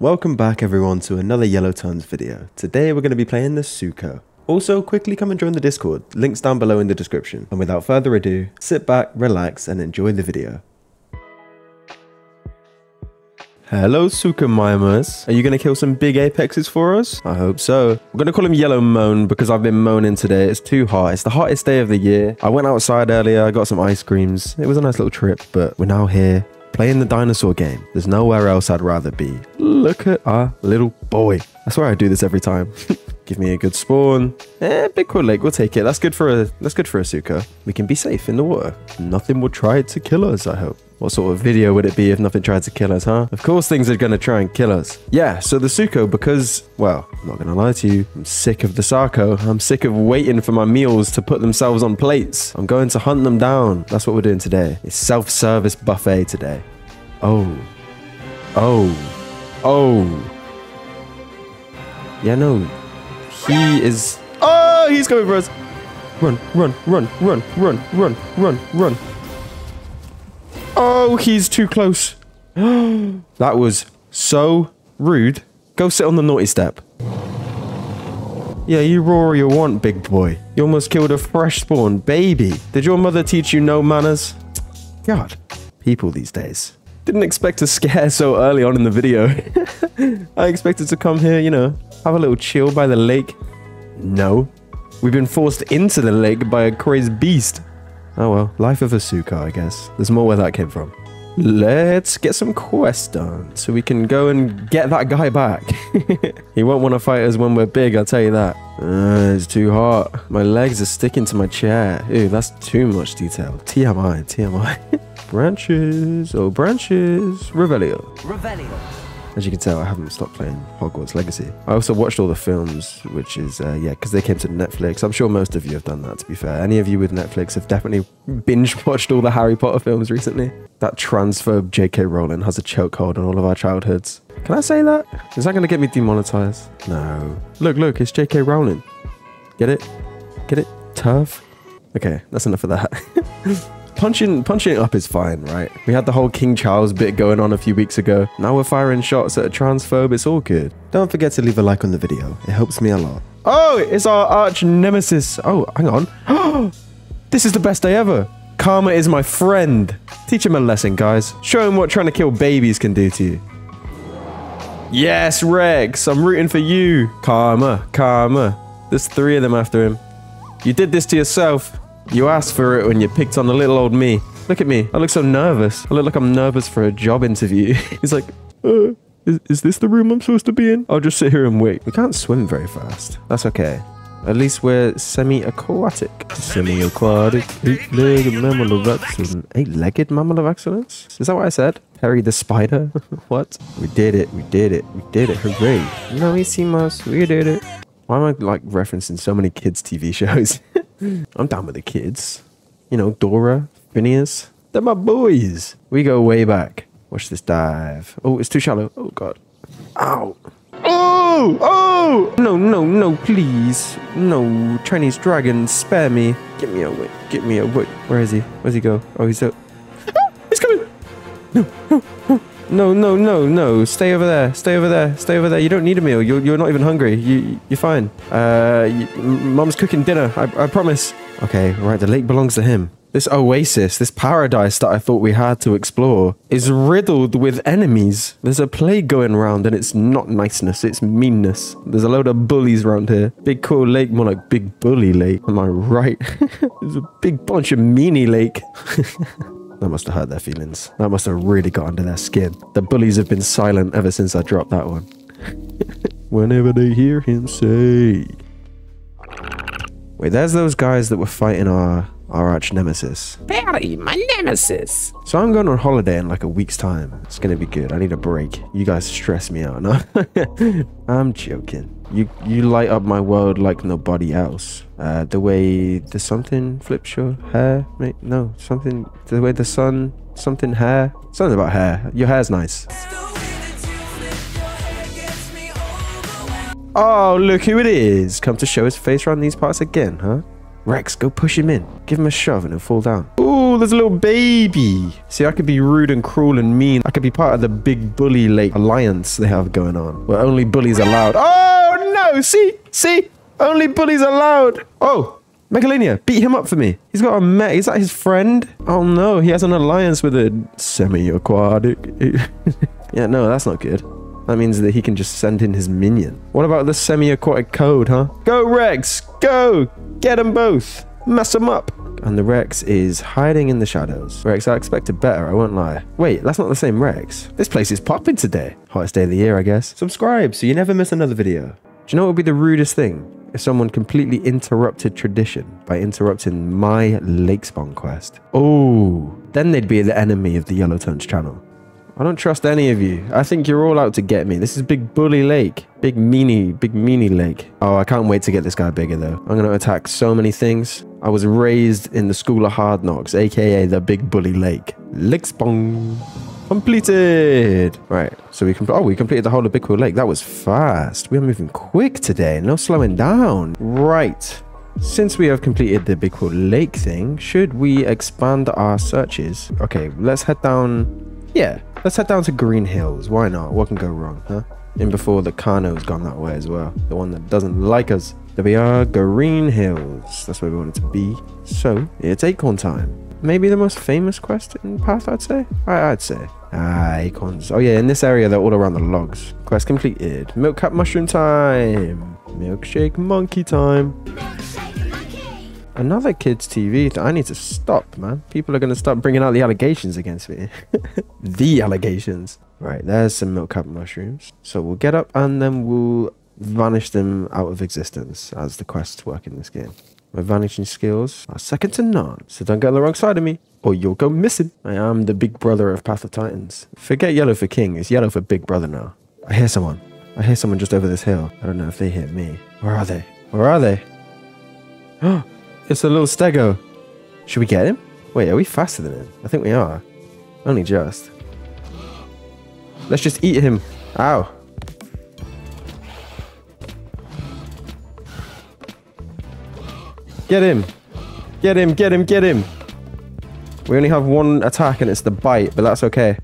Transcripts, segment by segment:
Welcome back everyone to another Yellow Turns video. Today we're going to be playing the Sucho. Also, quickly come and join the Discord, links down below in the description. And without further ado, sit back, relax and enjoy the video. Hello Sucho mimers, are you going to kill some big apexes for us? I hope so. We're going to call him Yellow Moan because I've been moaning today. It's too hot. It's the hottest day of the year. I went outside earlier, I got some ice creams. It was a nice little trip, but we're now here playing the dinosaur game. There's nowhere else I'd rather be. Look at our little boy. I swear I do this every time. Give me a good spawn. Big quill leg, we'll take it. That's good for a Sucho. We can be safe in the water. Nothing will try to kill us, I hope. What sort of video would it be if nothing tried to kill us, huh? Of course things are gonna try and kill us. Yeah, so the Sucho, because, well, I'm not gonna lie to you, I'm sick of the Sarko. I'm sick of waiting for my meals to put themselves on plates. I'm going to hunt them down. That's what we're doing today. It's self-service buffet today. Yeah, no. He is... Oh, he's coming for us. Run. Oh, he's too close. That was so rude. Go sit on the naughty step. Yeah, you roar all you want, big boy. You almost killed a fresh spawn baby. Did your mother teach you no manners? God, people these days. Didn't expect a scare so early on in the video. I expected to come here, you know, have a little chill by the lake. No. We've been forced into the lake by a crazed beast. Oh well, life of a Sucho, I guess. There's more where that came from. Let's get some quests done so we can go and get that guy back. He won't want to fight us when we're big, I'll tell you that. It's too hot. My legs are sticking to my chair. Ew, that's too much detail. TMI, TMI. Branches, oh branches. Revelio. As you can tell, I haven't stopped playing Hogwarts Legacy. I also watched all the films, which is, yeah, because they came to Netflix. I'm sure most of you have done that, to be fair. Any of you with Netflix have definitely binge-watched all the Harry Potter films recently. That transphobe JK Rowling has a chokehold on all of our childhoods. Can I say that? Is that going to get me demonetized? No. Look, it's JK Rowling. Get it? Turf? Okay, that's enough of that. Punching it up is fine, right? We had the whole King Charles bit going on a few weeks ago. Now we're firing shots at a transphobe. It's all good. Don't forget to leave a like on the video. It helps me a lot. Oh, it's our arch nemesis. Oh, hang on. This is the best day ever. Karma is my friend. Teach him a lesson, guys. Show him what trying to kill babies can do to you. Yes, Rex. I'm rooting for you. Karma. There's three of them after him. You did this to yourself. You asked for it when you picked on the little old me. Look at me. I look so nervous. I look like I'm nervous for a job interview. He's like, is this the room I'm supposed to be in? I'll just sit here and wait. We can't swim very fast. That's okay. At least we're semi-aquatic. Semi-aquatic. Eight-legged mammal of excellence. Eight-legged mammal of excellence? Is that what I said? Harry the spider? What? We did it. Hooray. No, we did it. Why am I, like, referencing so many kids' TV shows? I'm down with the kids. You know, Dora, Phineas. They're my boys. We go way back. Watch this dive. Oh, it's too shallow. Oh, God. Ow. Oh! No, please. No, Chinese dragon, spare me. Get me away. Where is he? Where's he go? Oh, he's up. Ah, he's coming. No. Stay over there. You don't need a meal. You're not even hungry. You're fine. Mom's cooking dinner. I promise. Okay, right. The lake belongs to him. This oasis, this paradise that I thought we had to explore is riddled with enemies. There's a plague going around and it's not niceness. It's meanness. There's a load of bullies around here. Big cool lake, more like big bully lake. Am I right? There's a big bunch of meanie lake. That must have hurt their feelings. That must have really got under their skin. The bullies have been silent ever since I dropped that one. Whenever they hear him say... Wait, there's those guys that were fighting our arch nemesis. Perry, my nemesis. So I'm going on holiday in like a week's time. It's going to be good. I need a break. You guys stress me out. No? I'm joking. You light up my world like nobody else. The way the something flips your hair, mate. No, something. The way the sun, something hair. Something about hair. Your hair's nice. Oh, look who it is. Come to show his face around these parts again, huh? Rex, go push him in. Give him a shove and he'll fall down. Ooh, there's a little baby. See, I could be rude and cruel and mean. I could be part of the big bully lake alliance they have going on, where only bullies allowed. Oh, no. See, only bullies allowed. Oh, Megalania, beat him up for me. He's got a mech. Is that his friend? Oh, no. He has an alliance with a semi-aquatic. Yeah, no, that's not good. That means that he can just send in his minion. What about the semi-aquatic code, huh? Go, Rex. Go. Get them both. Mess them up. And the Rex is hiding in the shadows. Rex, I expected better, I won't lie. Wait, that's not the same Rex. This place is popping today. Hottest day of the year, I guess. Subscribe so you never miss another video. Do you know what would be the rudest thing? If someone completely interrupted tradition by interrupting my lake spawn quest. Oh, then they'd be the enemy of the Yellowtones channel. I don't trust any of you. I think you're all out to get me. This is big bully lake. Big meanie lake. Oh, I can't wait to get this guy bigger though. I'm gonna attack so many things. I was raised in the school of hard knocks, AKA the big bully lake. Lick spawn. Completed. Right. So we completed the whole of Big Cool Lake. That was fast. We are moving quick today. No slowing down. Right. Since we have completed the Big Cool Lake thing, should we expand our searches? Okay, let's head down. Yeah. Let's head down to Green Hills. Why not? What can go wrong, huh? And before the Kano's gone that way as well. The one that doesn't like us. There we are, Green Hills. That's where we wanted to be. So, it's Acorn time. Maybe the most famous quest in Path, I'd say? I'd say. Ah, acorns. Oh yeah, in this area, they're all around the logs. Quest completed. Milk cap mushroom time. Milkshake monkey time. Another kids TV. I need to stop, man. People are going to start bringing out the allegations against me. The allegations. Right, there's some milk cup mushrooms. So we'll get up and then we'll vanish them out of existence as the quests work in this game. My vanishing skills are second to none. So don't get on the wrong side of me or you'll go missing. I am the big brother of Path of Titans. Forget yellow for king. It's yellow for big brother now. I hear someone. I hear someone just over this hill. I don't know if they hear me. Where are they? Where are they? Oh! It's a little stego. Should we get him? Wait, are we faster than him? I think we are. Only just. Let's just eat him. Ow. Get him. Get him, get him, get him. We only have one attack and it's the bite, but that's okay.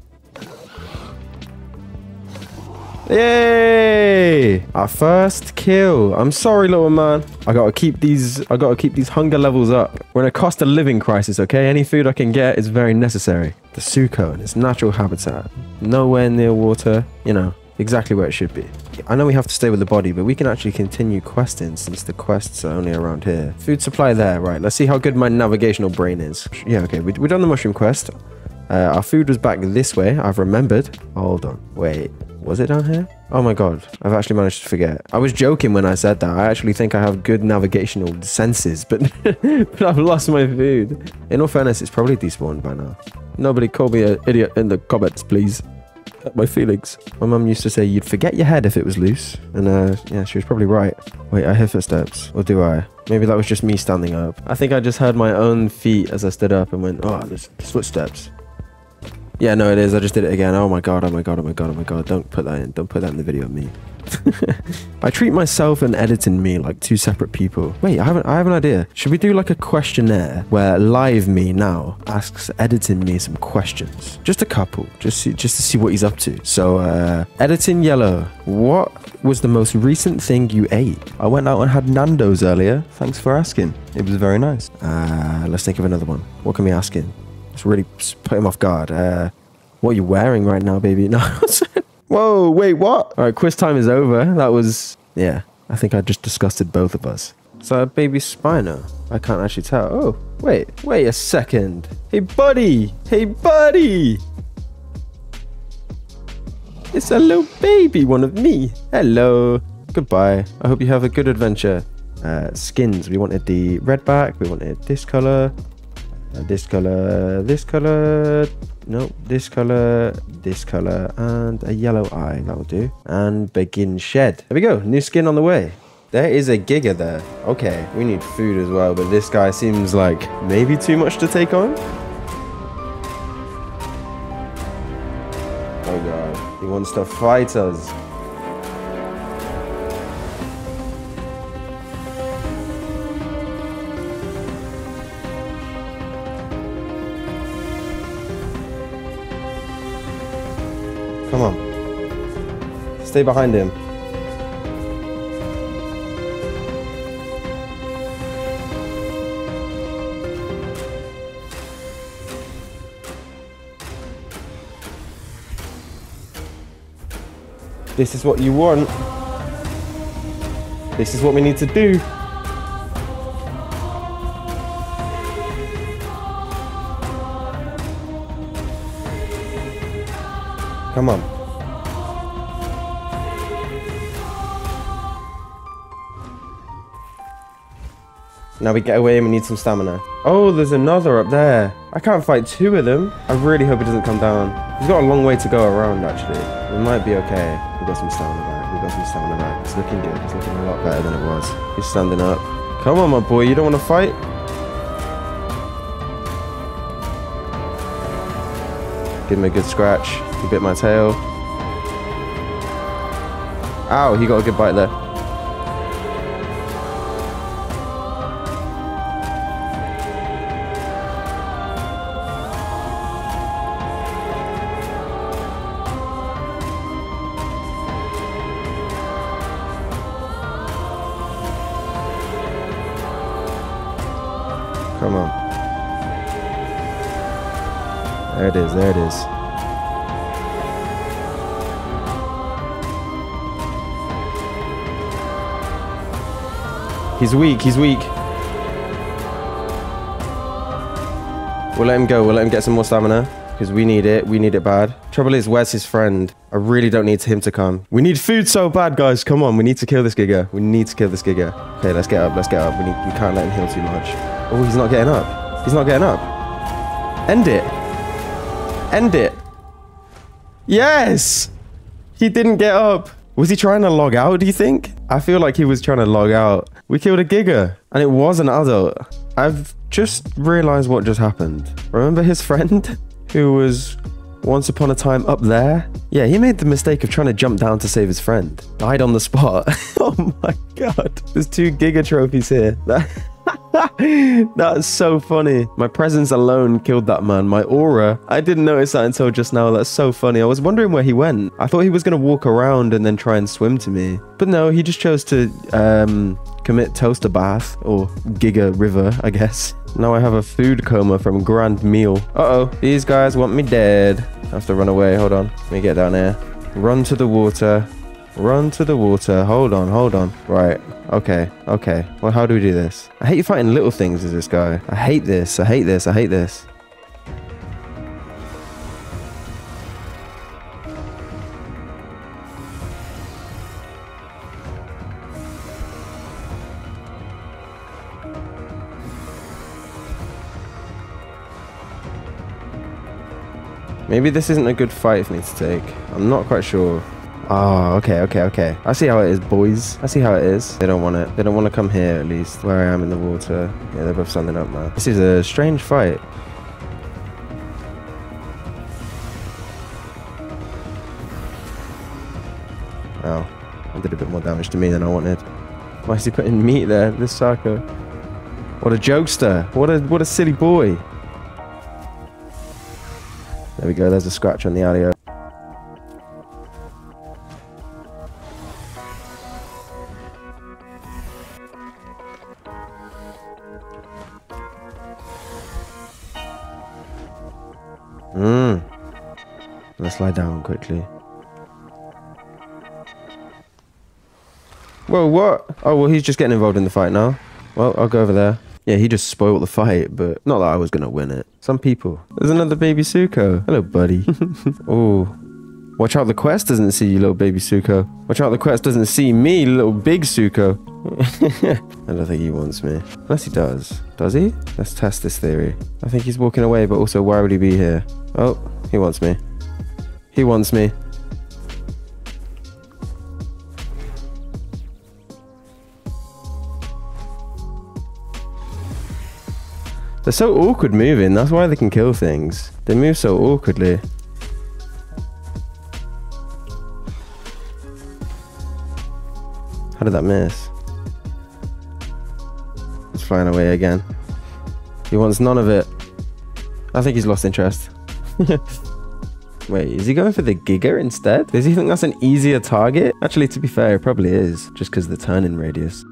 Yay! Our first kill. I'm sorry, little man. I gotta keep these hunger levels up. We're in a cost of living crisis, okay? Any food I can get is very necessary. The Sucho in its natural habitat. Nowhere near water. You know, exactly where it should be. I know we have to stay with the body, but we can actually continue questing since the quests are only around here. Food supply there, right? Let's see how good my navigational brain is. Yeah, okay, we've done the mushroom quest. Our food was back this way. I've remembered. Hold on. Wait. Was it down here? Oh my god, I've actually managed to forget. I was joking when I said that. I actually think I have good navigational senses, but, but I've lost my food. In all fairness, it's probably despawned by now. Nobody call me an idiot in the comments, please. Hurt my feelings. My mum used to say you'd forget your head if it was loose. And yeah, she was probably right. Wait, I hear footsteps. Or do I? Maybe that was just me standing up. I think I just heard my own feet as I stood up and went, oh, there's footsteps. Yeah, no, it is. I just did it again. Oh my god, oh my god, oh my god, oh my god. Don't put that in. Don't put that in the video of me. I treat myself and editing me like two separate people. Wait, I have an idea. Should we do like a questionnaire where live me now asks editing me some questions? Just a couple. Just to see what he's up to. So, editing yellow. What was the most recent thing you ate? I went out and had Nando's earlier. Thanks for asking. It was very nice. Let's think of another one. What can we ask him? It's really put him off guard. What are you wearing right now, baby? No. Whoa, wait, what? All right, quiz time is over. That was... Yeah, I think I just disgusted both of us. So, baby Spino. I can't actually tell. Oh, wait a second. Hey, buddy. Hey, buddy. It's a little baby, one of me. Hello. Goodbye. I hope you have a good adventure. Skins. We wanted the red back. We wanted this color. This color, and a yellow eye. That'll do. And begin shed. There we go. New skin on the way. There is a giga there. Okay, we need food as well, but this guy seems like maybe too much to take on. Oh god, he wants to fight us. stay behind him. This is what you want. This is what we need to do. Come on. Now we get away and we need some stamina. Oh, there's another up there. I can't fight two of them. I really hope it doesn't come down. He's got a long way to go around, actually. We might be okay. We've got some stamina back. We've got some stamina back. It's looking good. It's looking a lot better than it was. He's standing up. Come on, my boy. You don't want to fight? Give him a good scratch. He bit my tail. Ow, he got a good bite there. Come on. There it is, there it is. He's weak, he's weak. We'll let him go, we'll let him get some more stamina. Because we need it bad. Trouble is, where's his friend? I really don't need him to come. We need food so bad, guys, come on. We need to kill this Giga. We need to kill this Giga. Okay, let's get up, let's get up. We can't let him heal too much. Oh, he's not getting up. He's not getting up. End it. End it. Yes! He didn't get up. Was he trying to log out, do you think? I feel like he was trying to log out. We killed a Giga, and it was an adult. I've just realized what just happened. Remember his friend? Who was once upon a time up there? Yeah, he made the mistake of trying to jump down to save his friend. Died on the spot. Oh my god. There's 2 Giga trophies here. That's so funny. My presence alone killed that man. My aura. I didn't notice that until just now. That's so funny. I was wondering where he went. I thought he was going to walk around and then try and swim to me. But no, he just chose to commit toaster bath or Giga River, I guess. Now I have a food coma from Grand Meal. Uh-oh. These guys want me dead. I have to run away. Hold on. Let me get down here. Run to the water. Run to the water. Hold on, hold on. Right. Okay, okay. Well, how do we do this? I hate fighting little things as this guy. I hate this. I hate this. I hate this. Maybe this isn't a good fight for me to take. I'm not quite sure. Oh, okay, okay, okay. I see how it is, boys. I see how it is. They don't want it. They don't want to come here, at least. Where I am in the water. Yeah, they're both standing up, man. This is a strange fight. Oh, I did a bit more damage to me than I wanted. Why is he putting meat there? This psycho. What a jokester. What a silly boy. There we go. There's a scratch on the alley. Let's lie down quickly. Whoa, what? Oh, well, he's just getting involved in the fight now. Well, I'll go over there. Yeah, he just spoiled the fight, but not that I was going to win it. Some people. There's another baby Sucho. Hello, buddy. Oh, watch out the quest doesn't see you, little baby Sucho. Watch out the quest doesn't see me, little big Sucho. I don't think he wants me. Unless he does. Does he? Let's test this theory. I think he's walking away, but also why would he be here? Oh, he wants me. He wants me. They're so awkward moving. That's why they can kill things. They move so awkwardly. How did that miss? He's flying away again. He wants none of it. I think he's lost interest. Wait, is he going for the Giga instead? Does he think that's an easier target? Actually, to be fair, it probably is, just because of the turning radius.